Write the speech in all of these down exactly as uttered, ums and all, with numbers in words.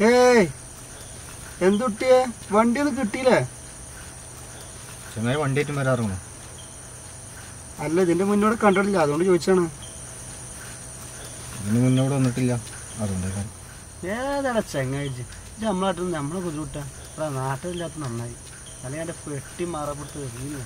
Hey, Endutia, one day the Tila. Shall I one day to Mararum? I let the women not control the other channel. The women not on the Tila. Yeah, that's a change. Jamlat and Amrabuta, Ranata Lapna. I had a fifty marabu to the view.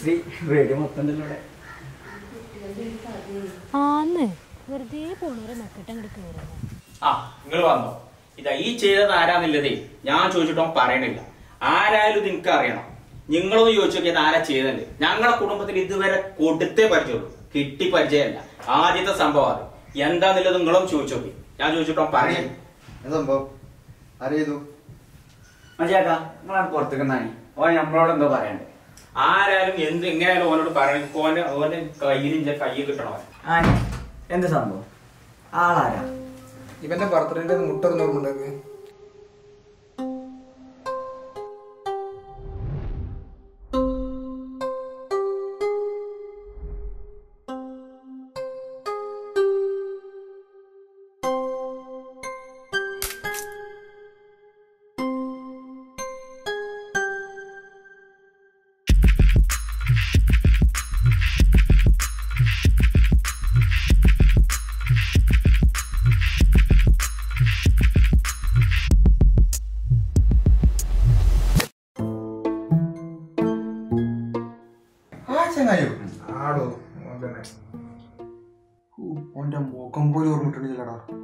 Sri, ready mo apna dillo le. Anne, verdi poonore makkatang dikhoora. Ah, ngalwando. Ida I cheda naara nilladi. Yaan choichutong paray nilla. Aara ilu din kariyana. Yengalo yoichu ke naara cheda nille. Yangala kudumpathil iddu vera koditte parjolu. Kitti parjella. Aajita sambavadu. Yanda nilladu ngalom choichuki. Yaan choichutong paray. Sambhav. Aridu. Majaka, ngalan porthuganani. Oy nammalodu endo parayande. I am in the other parent corner over the Kayin Jacayaka. And in the Sambo. Ah, even the partner in the Mutter Norman. Who on the Mokambo or Mutanilla?